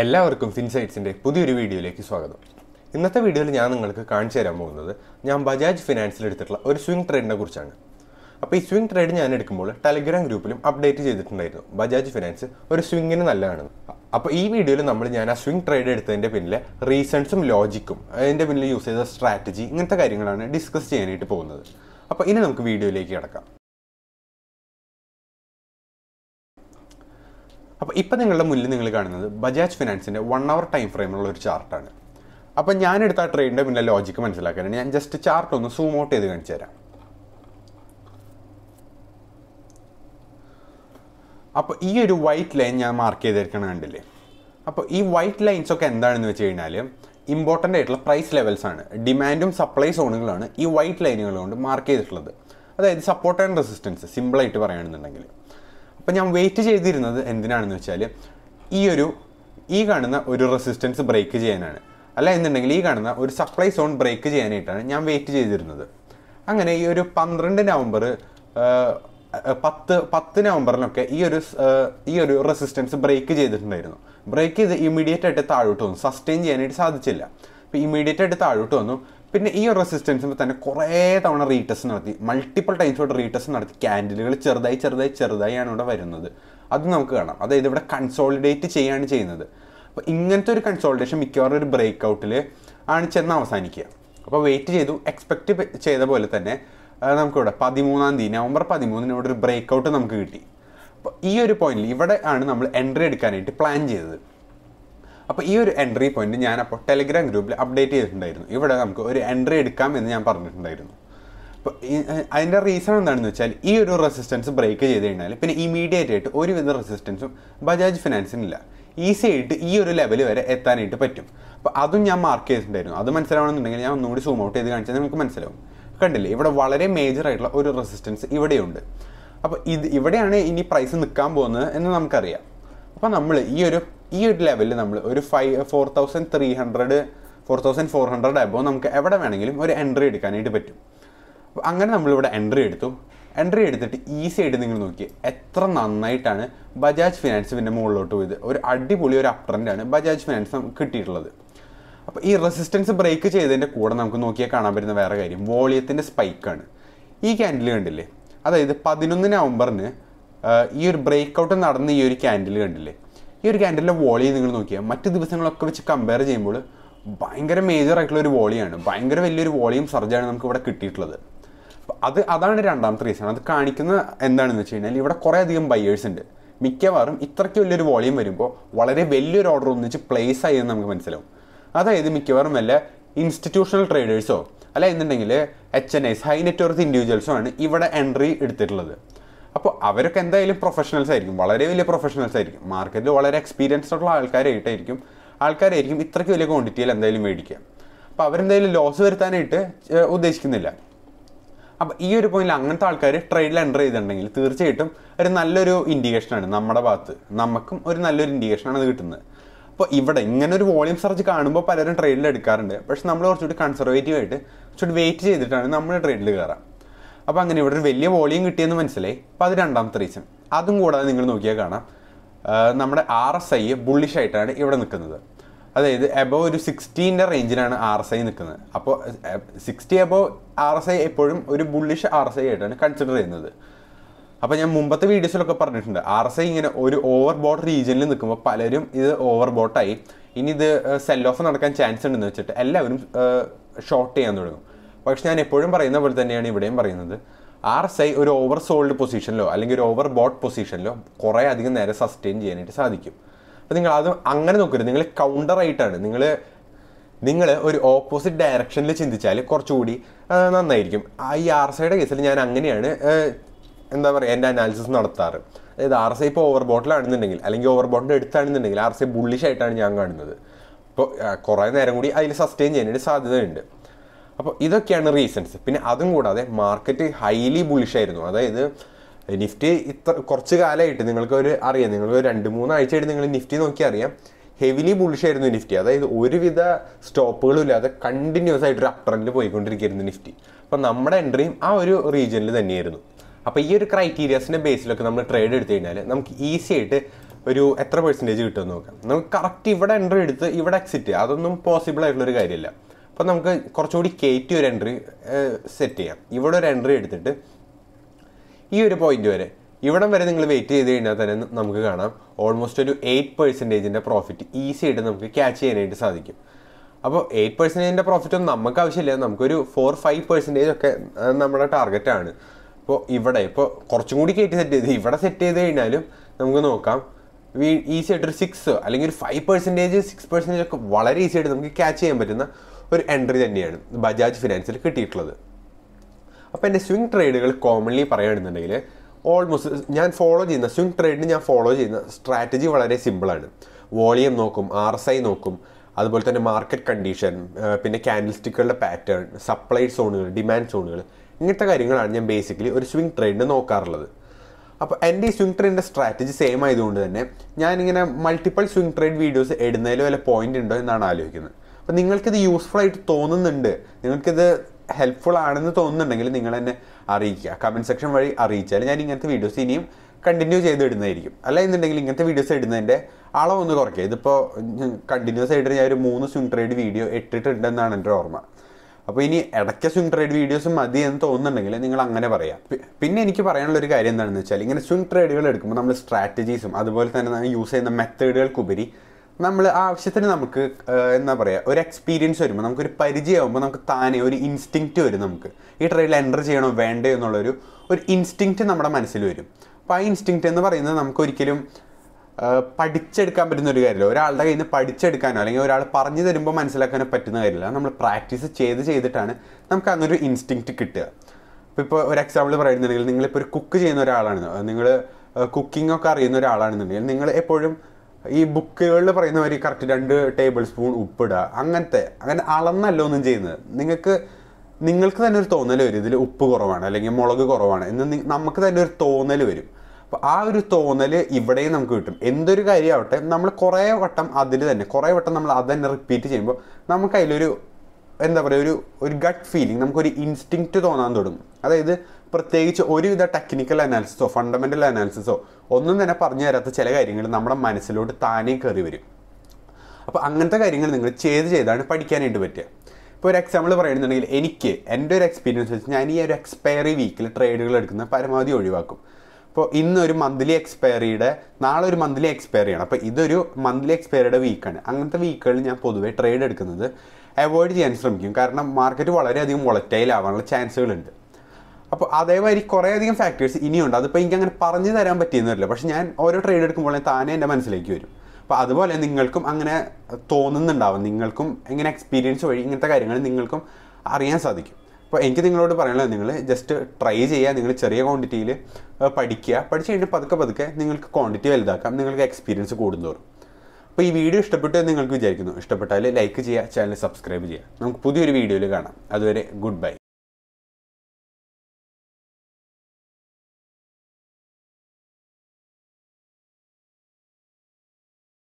എല്ലാവർക്കും ഫിൻസൈറ്റ്സിൻ്റെ പുതിയൊരു വീഡിയോയിലേക്ക് സ്വാഗതം. ഇന്നത്തെ വീഡിയോയിൽ ഞാൻ നിങ്ങൾക്ക് കാണിച്ചു തരാൻ പോകുന്നത് ഞാൻ ബജാജ് ഫിനാൻസിൽ എടുത്തിട്ടുള്ള ഒരു സ്വിംഗ് ട്രേഡിനെ കുറിച്ചാണ്. അപ്പോൾ ഈ സ്വിംഗ് ട്രേഡ് ഞാൻ എടുക്കുമ്പോൾ ടെലിഗ്രാം ഗ്രൂപ്പിലും അപ്ഡേറ്റ് ചെയ്തിട്ടുണ്ടായിരുന്നു, ബജാജ് ഫിനാൻസ് ഒരു സ്വിംഗിന് നല്ലതാണെന്ന്. അപ്പോൾ ഈ വീഡിയോയിൽ ഞാൻ ആ സ്വിംഗ് ട്രേഡ് എടുത്തതിൻ്റെ പിന്നിലെ റീസൺസും ലോജിക്കും അതിൻ്റെ പിന്നിൽ യൂസ് ചെയ്ത സ്ട്രാറ്റജി ഇങ്ങനത്തെ കാര്യങ്ങളാണ് ഡിസ്കസ് ചെയ്യാനായിട്ട് പോകുന്നത്. അപ്പോൾ ഇനി നമുക്ക് വീഡിയോയിലേക്ക് കിടക്കാം. അപ്പോൾ ഇപ്പോൾ നിങ്ങളുടെ മുന്നിൽ നിങ്ങൾ കാണുന്നത് ബജാജ് ഫിനാൻസിൻ്റെ 1 hour ടൈം ഫ്രെയിമിലുള്ള ഒരു ചാർട്ടാണ്. അപ്പോൾ ഞാനെടുത്ത ആ ട്രേഡിൻ്റെ പിന്നെ ലോജിക്ക് മനസ്സിലാക്കാനാണ് ഞാൻ ജസ്റ്റ് ചാർട്ട് ഒന്ന് സൂം ഔട്ട് ചെയ്ത് കാണിച്ചു തരാം. അപ്പോൾ ഈ ഒരു വൈറ്റ് ലൈൻ ഞാൻ മാർക്ക് ചെയ്തിരിക്കണം, കണ്ടില്ലേ? അപ്പോൾ ഈ വൈറ്റ് ലൈൻസൊക്കെ എന്താണെന്ന് വെച്ച് കഴിഞ്ഞാൽ ഇമ്പോർട്ടൻ്റ് ആയിട്ടുള്ള പ്രൈസ് ലെവൽസാണ്. ഡിമാൻഡും സപ്ലൈ സോണുകളാണ് ഈ വൈറ്റ് ലൈനുകൾ കൊണ്ട് മാർക്ക് ചെയ്തിട്ടുള്ളത്. അതായത് സപ്പോർട്ട് ആൻഡ് റെസിസ്റ്റൻസ് സിമ്പിളായിട്ട് പറയുകയാണെന്നുണ്ടെങ്കിൽ. അപ്പോൾ ഞാൻ വെയിറ്റ് ചെയ്തിരുന്നത് എന്തിനാണെന്ന് വെച്ചാൽ ഈ കാണുന്ന ഒരു റെസിസ്റ്റൻസ് ബ്രേക്ക് ചെയ്യാനാണ്, അല്ല എന്നുണ്ടെങ്കിൽ ഈ കാണുന്ന ഒരു സപ്ലൈ സോൺ ബ്രേക്ക് ചെയ്യാനായിട്ടാണ് ഞാൻ വെയിറ്റ് ചെയ്തിരുന്നത്. അങ്ങനെ ഈ ഒരു 12 നവംബർ 10 നവംബറിനൊക്കെ ഈ ഒരു റെസിസ്റ്റൻസ് ബ്രേക്ക് ചെയ്തിട്ടുണ്ടായിരുന്നു. ബ്രേക്ക് ചെയ്ത് ഇമ്മീഡിയറ്റ് ആയിട്ട് താഴോട്ട് വന്നു, സസ്റ്റെയിൻ ചെയ്യാനായിട്ട് സാധിച്ചില്ല. അപ്പോൾ ഇമ്മീഡിയറ്റ് ആയിട്ട് താഴോട്ട് വന്നു. പിന്നെ ഈ ഒരു റെസിസ്റ്റൻസിൽ തന്നെ കുറേ തവണ റീടെസ്റ്റ് നടത്തി, മൾട്ടിപ്പിൾ ടൈംസോട് റീടെസ്റ്റ് നടത്തി. ക്യാൻഡിലുകൾ ചെറുതായിയാണ് ഇവിടെ വരുന്നത്, അത് നമുക്ക് കാണാം. അതായത് ഇവിടെ കൺസോളിഡേറ്റ് ചെയ്യുകയാണ് ചെയ്യുന്നത്. അപ്പോൾ ഇങ്ങനത്തെ ഒരു കൺസോളിഡേഷൻ മിക്കവാറും ഒരു ബ്രേക്ക് ഔട്ടിൽ ആണ് ചെന്ന് അവസാനിക്കുക. അപ്പോൾ വെയിറ്റ് ചെയ്തു, എക്സ്പെക്റ്റ് ചെയ്ത പോലെ തന്നെ നമുക്കിവിടെ 13-ാം തീയതി നവംബർ 13-ന് ഇവിടെ ഒരു ബ്രേക്ക് ഔട്ട് നമുക്ക് കിട്ടി. അപ്പോൾ ഈ ഒരു പോയിന്റിൽ ഇവിടെ ആണ് നമ്മൾ എൻട്രി എടുക്കാനായിട്ട് പ്ലാൻ ചെയ്തത്. അപ്പോൾ ഈ ഒരു എൻട്രി പോയിന്റ് ഞാനപ്പോൾ ടെലിഗ്രാം ഗ്രൂപ്പിൽ അപ്ഡേറ്റ് ചെയ്തിട്ടുണ്ടായിരുന്നു. ഇവിടെ നമുക്ക് ഒരു എൻട്രി എടുക്കാം എന്ന് ഞാൻ പറഞ്ഞിട്ടുണ്ടായിരുന്നു. അപ്പോൾ അതിൻ്റെ റീസൺ എന്താണെന്ന് വെച്ചാൽ ഈ ഒരു റെസിസ്റ്റൻസ് ബ്രേക്ക് ചെയ്ത് കഴിഞ്ഞാൽ പിന്നെ ഇമീഡിയറ്റ് ആയിട്ട് ഒരുവിധ റെസിസ്റ്റൻസും ബജാജ് ഫിനാൻസിനില്ല. ഈസി ആയിട്ട് ഈ ഒരു ലെവൽ വരെ എത്താനായിട്ട് പറ്റും. അപ്പോൾ അതും ഞാൻ മാർക്ക് ചെയ്തിട്ടുണ്ടായിരുന്നു. അത് മനസ്സിലാവണമെന്നുണ്ടെങ്കിൽ ഞാൻ ഒന്നുകൂടി സൂം ഔട്ട് ചെയ്ത് കാണിച്ചാൽ നമുക്ക് മനസ്സിലാവും. കണ്ടില്ലേ, ഇവിടെ വളരെ മേജർ ആയിട്ടുള്ള ഒരു റെസിസ്റ്റൻസ് ഇവിടെയുണ്ട്. അപ്പോൾ ഇവിടെയാണ് ഇനി പ്രൈസ് നിൽക്കാൻ പോകുന്നത് എന്ന് നമുക്കറിയാം. അപ്പോൾ നമ്മൾ ഈ ഒരു ലെവലിൽ നമ്മൾ ഒരു 4,300 4,400 ആകുമ്പോൾ നമുക്ക് എവിടെ വേണമെങ്കിലും ഒരു എൻട്രി എടുക്കാനായിട്ട് പറ്റും. അപ്പോൾ അങ്ങനെ നമ്മളിവിടെ എൻട്രി എടുത്തു. എൻട്രി എടുത്തിട്ട് ഈസി ആയിട്ട് നിങ്ങൾ നോക്കി എത്ര നന്നായിട്ടാണ് ബജാജ് ഫിനാൻസ് പിന്നെ മുകളിലോട്ട് പോയത്. ഒരു അടിപൊളി ഒരു അപ് ട്രെൻഡാണ് ബജാജ് ഫിനാൻസ് നമുക്ക് കിട്ടിയിട്ടുള്ളത്. അപ്പോൾ ഈ റെസിസ്റ്റൻസ് ബ്രേക്ക് ചെയ്തതിൻ്റെ കൂടെ നമുക്ക് നോക്കിയാൽ കാണാൻ പറ്റുന്ന വേറെ കാര്യം വോളിയത്തിൻ്റെ സ്പൈക്കാണ്. ഈ ക്യാൻഡിൽ കണ്ടില്ലേ, അതായത് 11 നവംബറിന് ഈ ഒരു ബ്രേക്ക് ഔട്ട് നടന്ന ഈ ഒരു ക്യാൻഡിൽ കണ്ടില്ലേ, ഈ ഒരു ക്യാൻഡലിൻ്റെ വോളി നിങ്ങൾ നോക്കിയാൽ മറ്റ് ദിവസങ്ങളൊക്കെ വെച്ച് കമ്പയർ ചെയ്യുമ്പോൾ ഭയങ്കര മേജർ ആയിട്ടുള്ള ഒരു വോളിയാണ്, ഭയങ്കര വലിയൊരു വോളിയും സർജാണ് നമുക്ക് ഇവിടെ കിട്ടിയിട്ടുള്ളത്. അതാണ് രണ്ടാമത്തെ റീസൺ. അത് കാണിക്കുന്ന എന്താണെന്ന് വെച്ച് കഴിഞ്ഞാൽ ഇവിടെ കുറേ അധികം ബയേഴ്സ് ഉണ്ട്. മിക്കവാറും ഇത്രയ്ക്ക് വലിയൊരു വോളിയം വരുമ്പോൾ വളരെ വലിയൊരു ഓർഡർ ഒന്നിച്ച് പ്ലേസ് ആയെന്ന് നമുക്ക് മനസ്സിലാവും. അതായത് മിക്കവാറും വല്ല ഇൻസ്റ്റിറ്റ്യൂഷണൽ ട്രേഡേഴ്സോ അല്ല എന്നുണ്ടെങ്കിൽ HNIs ഹൈ നെറ്റ്വർത്ത് ഇൻഡിവിജ്വൽസോ ആണ് ഇവിടെ എൻട്രി എടുത്തിട്ടുള്ളത്. അപ്പോൾ അവരൊക്കെ എന്തായാലും പ്രൊഫഷണൽസ് ആയിരിക്കും, വളരെ വലിയ പ്രൊഫഷണൽസ് ആയിരിക്കും, മാർക്കറ്റിൽ വളരെ എക്സ്പീരിയൻസ് ഉള്ള ആൾക്കാരായിരിക്കും ഇത്രയ്ക്ക് വലിയ ക്വാണ്ടിറ്റിയിൽ എന്തായാലും മേടിക്കുക. അപ്പോൾ അവരെന്തായാലും ലോസ് വരുത്താനായിട്ട് ഉദ്ദേശിക്കുന്നില്ല. അപ്പോൾ ഈ ഒരു പോയിന്റിൽ അങ്ങനത്തെ ആൾക്കാർ ട്രേഡിൽ എൻ്റർ ചെയ്തിട്ടുണ്ടെങ്കിൽ തീർച്ചയായിട്ടും ഒരു നല്ലൊരു ഇൻഡിക്കേഷനാണ് നമ്മുടെ ഭാഗത്ത്, നമുക്കും ഒരു നല്ലൊരു ഇൻഡിക്കേഷനാണ് അത് കിട്ടുന്നത്. അപ്പോൾ ഇവിടെ ഇങ്ങനെ ഒരു വോളിയം സർജ് കാണുമ്പോൾ പലരും ട്രേഡിൽ എടുക്കാറുണ്ട്. പക്ഷെ നമ്മൾ കുറച്ചുകൂടി കൺസർവേറ്റീവായിട്ട് കുറച്ചുകൂടി വെയിറ്റ് ചെയ്തിട്ടാണ് നമ്മൾ ട്രേഡിൽ കയറാം. അപ്പോൾ അങ്ങനെ ഇവിടെ ഒരു വലിയ വോളിയം കിട്ടിയെന്ന് മനസ്സിലായി. അപ്പോൾ അത് രണ്ടാമത്തെ റീസൺ. അതും കൂടാതെ നിങ്ങൾ നോക്കിയാൽ കാണാം നമ്മുടെ RSI ബുള്ളിഷായിട്ടാണ് ഇവിടെ നിൽക്കുന്നത്. അതായത് എബോവ് ഒരു 60-ൻ്റെ റേഞ്ചിലാണ് RSI നിൽക്കുന്നത്. അപ്പോൾ 60 എബോവ് RSI എപ്പോഴും ഒരു ബുള്ളിഷ് RSI ആയിട്ടാണ് കൺസിഡർ ചെയ്യുന്നത്. അപ്പോൾ ഞാൻ മുമ്പത്തെ വീഡിയോസിലൊക്കെ പറഞ്ഞിട്ടുണ്ട് RSI ഇങ്ങനെ ഒരു ഓവർ ബോട്ട് റീജിയനിൽ നിൽക്കുമ്പോൾ പലരും ഇത് ഓവർ ബോട്ടായി, ഇനി ഇത് സെൽ ഓഫ് നടക്കാൻ ചാൻസ് ഉണ്ടെന്ന് വെച്ചിട്ട് എല്ലാവരും ഷോർട്ട് ചെയ്യാൻ തുടങ്ങും. പക്ഷെ ഞാൻ എപ്പോഴും പറയുന്ന പോലെ തന്നെയാണ് ഇവിടെയും പറയുന്നത്, RSI ഒരു ഓവർ സോൾഡ് പൊസിഷനിലോ അല്ലെങ്കിൽ ഒരു ഓവർ ബോട്ട് പൊസിഷനിലോ കുറേ അധികം നേരം സസ്റ്റെയിൻ ചെയ്യാനായിട്ട് സാധിക്കും. അപ്പോൾ നിങ്ങൾ അത് അങ്ങനെ നോക്കരുത്, നിങ്ങൾ കൗണ്ടറായിട്ടാണ് നിങ്ങൾ ഒരു ഓപ്പോസിറ്റ് ഡയറക്ഷനിൽ ചിന്തിച്ചാൽ കുറച്ചുകൂടി നന്നായിരിക്കും. ഈ RSIയുടെ കേസിൽ ഞാൻ അങ്ങനെയാണ് എന്താ പറയുക എൻ്റെ അനാലിസിസ് നടത്താറ്. അതായത് RSI ഇപ്പോൾ ഓവർ ബോട്ടിലാണെന്നുണ്ടെങ്കിൽ അല്ലെങ്കിൽ ഓവർ ബോട്ടിൻ്റെ അടുത്താണെന്നുണ്ടെങ്കിൽ RSI ബുള്ളിഷായിട്ടാണ് ഞാൻ കാണുന്നത്. അപ്പോൾ കുറേ നേരം കൂടി അതിൽ സസ്റ്റെയിൻ ചെയ്യാനായിട്ട് സാധ്യതയുണ്ട്. അപ്പോൾ ഇതൊക്കെയാണ് റീസൺസ്. പിന്നെ അതും കൂടാതെ മാർക്കറ്റ് ഹൈലി ബുളിഷായിരുന്നു. അതായത് നിഫ്റ്റി കുറച്ച് കാലമായിട്ട് നിങ്ങൾക്ക് 2-3 ആഴ്ചയായിട്ട് നിങ്ങൾ നിഫ്റ്റി നോക്കി അറിയാം, ഹെവിലി ബുളിഷായിരുന്നു നിഫ്റ്റി. അതായത് ഒരുവിധ സ്റ്റോപ്പുകളും ഇല്ലാതെ കണ്ടിന്യൂസ് ആയിട്ടൊരു അപ് ട്രെൻഡിൽ പോയിക്കൊണ്ടിരിക്കുകയായിരുന്നു നിഫ്റ്റി. അപ്പോൾ നമ്മുടെ എൻട്രിയും ആ ഒരു റീജിയനിൽ തന്നെയായിരുന്നു. അപ്പോൾ ഈ ഒരു ക്രൈറ്റീരിയാസിൻ്റെ ബേസിലൊക്കെ നമ്മൾ ട്രേഡ് എടുത്തു കഴിഞ്ഞാൽ നമുക്ക് ഈസി ആയിട്ട് എത്ര പെർസെന്റേജ് കിട്ടുമെന്ന് നോക്കാം. നമുക്ക് കറക്റ്റ് ഇവിടെ എൻട്രി എടുത്ത് ഇവിടെ എക്സിറ്റ് അതൊന്നും പോസിബിൾ ആയിട്ടുള്ളൊരു കാര്യമില്ല. അപ്പോൾ നമുക്ക് കുറച്ചുകൂടി കയറ്റി ഒരു എൻട്രി സെറ്റ് ചെയ്യാം. ഇവിടെ ഒരു എൻട്രി എടുത്തിട്ട് ഈ ഒരു പോയിന്റ് വരെ ഇവിടം വരെ നിങ്ങൾ വെയിറ്റ് ചെയ്ത് കഴിഞ്ഞാൽ തന്നെ നമുക്ക് കാണാം ഓൾമോസ്റ്റ് ഒരു 8% പ്രോഫിറ്റ് ഈസി ആയിട്ട് നമുക്ക് ക്യാച്ച് ചെയ്യാനായിട്ട് സാധിക്കും. അപ്പോൾ 8% പ്രോഫിറ്റ് ഒന്നും നമുക്ക് ആവശ്യമില്ല, നമുക്കൊരു 4-5% ഒക്കെ നമ്മുടെ ടാർഗറ്റാണ്. അപ്പോൾ ഇവിടെ ഇപ്പോൾ കുറച്ചും കൂടി കയറ്റി സെറ്റ് ചെയ്ത് ഇവിടെ സെറ്റ് ചെയ്ത് കഴിഞ്ഞാലും നമുക്ക് നോക്കാം ഈസി ആയിട്ടൊരു 6 അല്ലെങ്കിൽ ഒരു 5%, 6% ഒക്കെ വളരെ ഈസി ആയിട്ട് നമുക്ക് ക്യാച്ച് ചെയ്യാൻ പറ്റുന്ന ഒരു എൻട്രി തന്നെയാണ് ബജാജ് ഫിനാൻസിൽ കിട്ടിയിട്ടുള്ളത്. അപ്പോൾ എൻ്റെ സ്വിംഗ് ട്രേഡുകൾ കോമൺലി പറയുകയാണെന്നുണ്ടെങ്കിൽ ഓൾമോസ്റ്റ് ഞാൻ ഫോളോ ചെയ്യുന്ന സ്വിംഗ് ട്രേഡിന് ഞാൻ ഫോളോ ചെയ്യുന്ന സ്ട്രാറ്റജി വളരെ സിമ്പിളാണ്. വോളിയം നോക്കും, RSI നോക്കും, അതുപോലെ തന്നെ മാർക്കറ്റ് കണ്ടീഷൻ, പിന്നെ ക്യാൻഡിൽ സ്റ്റിക്കുകളുടെ പാറ്റേൺ, സപ്ലൈ സോണുകൾ, ഡിമാൻഡ് സോണുകൾ, ഇങ്ങനത്തെ കാര്യങ്ങളാണ് ഞാൻ ബേസിക്കലി ഒരു സ്വിംഗ് ട്രേഡിന് നോക്കാറുള്ളത്. അപ്പോൾ എൻ്റെ ഈ സ്വിംഗ് ട്രേഡിൻ്റെ സ്ട്രാറ്റജി സെയിം ആയതുകൊണ്ട് തന്നെ ഞാനിങ്ങനെ മൾട്ടിപ്പിൾ സ്വിംഗ് ട്രേഡ് വീഡിയോസ് ഇടുന്നതിൽ വല്ല പോയിൻ്റ് ഉണ്ടോ എന്നാണ് ആലോചിക്കുന്നത്. അപ്പോൾ നിങ്ങൾക്കിത് യൂസ്ഫുൾ ആയിട്ട് തോന്നുന്നുണ്ട്, നിങ്ങൾക്കിത് ഹെൽപ്ഫുൾ ആണെന്ന് തോന്നുന്നുണ്ടെങ്കിൽ നിങ്ങൾ എന്നെ അറിയിക്കുക. കമൻറ്റ് സെക്ഷൻ വഴി അറിയിച്ചാൽ ഞാൻ ഇങ്ങനത്തെ വീഡിയോസ് ഇനിയും കണ്ടിന്യൂ ചെയ്തിടുന്നതായിരിക്കും. അല്ല എന്നുണ്ടെങ്കിൽ ഇങ്ങനത്തെ വീഡിയോസ് ഇടുന്നതിൻ്റെ അളവൊന്ന് കുറയ്ക്കുക. ഇതിപ്പോൾ കണ്ടിന്യൂസ് ആയിട്ട് ഞാൻ ഒരു 3 സ്വിംഗ് ട്രേഡ് വീഡിയോ ഇട്ടിട്ടുണ്ടെന്നാണ് എൻ്റെ ഓർമ്മ. അപ്പോൾ ഇനി ഇടയ്ക്ക് സ്വിംഗ് ട്രേഡ് വീഡിയോസ് മതി എന്ന് തോന്നുന്നുണ്ടെങ്കിൽ നിങ്ങൾ അങ്ങനെ പറയാം. പിന്നെ എനിക്ക് പറയാനുള്ളൊരു കാര്യം എന്താണെന്ന് വെച്ചാൽ ഇങ്ങനെ സ്വിംഗ് ട്രേഡുകൾ എടുക്കുമ്പോൾ നമ്മൾ സ്ട്രാറ്റജീസും അതുപോലെ തന്നെ യൂസ് ചെയ്യുന്ന മെത്തേഡുകൾക്കുപരി നമ്മൾ ആവശ്യത്തിന് നമുക്ക് എന്താ പറയുക ഒരു എക്സ്പീരിയൻസ് വരുമ്പോൾ നമുക്കൊരു പരിചയമാകുമ്പോൾ നമുക്ക് താനെ ഒരു ഇൻസ്റ്റിങ്ക്റ്റ് വരും. നമുക്ക് ഈ ട്രേഡിൽ എൻ്റർ ചെയ്യണോ വേണ്ടേ എന്നുള്ളൊരു ഇൻസ്റ്റിങ്ക്റ്റ് നമ്മുടെ മനസ്സിൽ വരും. അപ്പോൾ ആ ഇൻസ്റ്റിങ്ക്റ്റ് എന്ന് പറയുന്നത് നമുക്കൊരിക്കലും പഠിച്ചെടുക്കാൻ പറ്റുന്നൊരു കാര്യമില്ല. ഒരാളുടെ കയ്യിൽ നിന്ന് പഠിച്ചെടുക്കാനോ അല്ലെങ്കിൽ ഒരാൾ പറഞ്ഞു തരുമ്പോൾ മനസ്സിലാക്കാനോ പറ്റുന്ന കാര്യമില്ല. നമ്മൾ പ്രാക്ടീസ് ചെയ്തിട്ടാണ് നമുക്ക് അങ്ങനൊരു ഇൻസ്റ്റിങ്ക്റ്റ് കിട്ടുക. അപ്പോൾ ഇപ്പോൾ ഒരു എക്സാമ്പിൾ പറയുന്നുണ്ടെങ്കിൽ നിങ്ങളിപ്പോൾ ഒരു കുക്ക് ചെയ്യുന്ന ഒരാളാണ്, നിങ്ങൾ കുക്കിങ്ങൊക്കെ അറിയുന്ന ഒരാളാണെന്നുണ്ടെങ്കിൽ നിങ്ങൾ എപ്പോഴും ഈ ബുക്കുകളിൽ പറയുന്നവർ കറക്റ്റ് 2 ടേബിൾ സ്പൂൺ ഉപ്പിടുക അങ്ങനെ അളന്നല്ല ഒന്നും ചെയ്യുന്നത്. നിങ്ങൾക്ക് തന്നെ ഒരു തോന്നൽ വരും ഇതിൽ ഉപ്പ് കുറവാണ് അല്ലെങ്കിൽ മുളക് കുറവാണ് എന്ന് നമുക്ക് തന്നെ ഒരു തോന്നൽ വരും. അപ്പോൾ ആ ഒരു തോന്നൽ ഇവിടെയും നമുക്ക് കിട്ടും. എന്തൊരു കാര്യമാവട്ടെ നമ്മൾ കുറേ വട്ടം നമ്മൾ അത് തന്നെ റിപ്പീറ്റ് ചെയ്യുമ്പോൾ നമുക്ക് അതിലൊരു എന്താ പറയുക ഒരു ഗട്ട് ഫീലിംഗ്, നമുക്കൊരു ഇൻസ്റ്റിങ്ക്റ്റ് തോന്നാൻ തുടങ്ങും. അതായത് പ്രത്യേകിച്ച് ഒരുവിധ ടെക്നിക്കൽ അനാലിസിസോ ഫണ്ടമെൻ്റൽ അനാലിസിസോ ഒന്നും തന്നെ പറഞ്ഞു തരാത്ത ചില കാര്യങ്ങൾ നമ്മുടെ മനസ്സിലോട്ട് താനേ കയറി വരും. അപ്പോൾ അങ്ങനത്തെ കാര്യങ്ങൾ നിങ്ങൾ ചെയ്താണ് പഠിക്കാനായിട്ട് പറ്റുക. ഇപ്പോൾ ഒരു എക്സാമ്പിൾ പറയുകയാണെന്നുണ്ടെങ്കിൽ എനിക്ക് എൻ്റെ ഒരു എക്സ്പീരിയൻസ് വെച്ച് ഞാൻ ഈ ഒരു എക്സ്പയറി വീക്കിൽ ട്രേഡുകൾ എടുക്കുന്ന പരമാവധി ഒഴിവാക്കും. അപ്പോൾ ഇന്നൊരു മന്ത്ലി എക്സ്പയറിയുടെ നാളെ ഒരു മന്ത്ലി എക്സ്പയറിയാണ്, അപ്പോൾ ഇതൊരു മന്ത്ലി എക്സ്പയറിയുടെ വീക്കാണ്. അങ്ങനത്തെ വീക്കുകളിൽ ഞാൻ പൊതുവേ ട്രേഡ് എടുക്കുന്നത് അവോയ്ഡ് ചെയ്യാൻ ശ്രമിക്കും. കാരണം മാർക്കറ്റ് വളരെയധികം വൊളറ്റൈൽ ആവാനുള്ള ചാൻസുകളുണ്ട്. അപ്പോൾ അതേമാതിരി കുറേയധികം ഫാക്ടേഴ്സ് ഇനിയുണ്ട്, അതിപ്പോൾ എനിക്ക് അങ്ങനെ പറഞ്ഞു തരാൻ പറ്റിയെന്ന് വരില്ല. പക്ഷേ ഞാൻ ഓരോ ട്രേഡ് എടുക്കുമ്പോഴേ താനേ എൻ്റെ മനസ്സിലേക്ക് വരും. അപ്പോൾ അതുപോലെ നിങ്ങൾക്കും അങ്ങനെ തോന്നുന്നുണ്ടാവും, നിങ്ങൾക്കും ഇങ്ങനെ എക്സ്പീരിയൻസ് വഴി ഇങ്ങനത്തെ കാര്യങ്ങൾ നിങ്ങൾക്കും അറിയാൻ സാധിക്കും. അപ്പോൾ എനിക്ക് നിങ്ങളോട് പറയാനുള്ളത് നിങ്ങൾ ജസ്റ്റ് ട്രൈ ചെയ്യുക, നിങ്ങൾ ചെറിയ ക്വാണ്ടിറ്റിയിൽ പഠിക്കുക, പഠിച്ച് കഴിഞ്ഞിട്ട് പതുക്കെ നിങ്ങൾക്ക് ക്വാണ്ടിറ്റി വലുതാക്കാം, നിങ്ങൾക്ക് എക്സ്പീരിയൻസ് കൂടുന്തോറും. അപ്പോൾ ഈ വീഡിയോ ഇഷ്ടപ്പെട്ടു എന്ന് നിങ്ങൾക്ക് വിചാരിക്കുന്നു. ഇഷ്ടപ്പെട്ടാൽ ലൈക്ക് ചെയ്യുക, ചാനൽ സബ്സ്ക്രൈബ് ചെയ്യുക. നമുക്ക് പുതിയൊരു വീഡിയോയിൽ കാണാം. അതുവരെ ഗുഡ് ബൈ.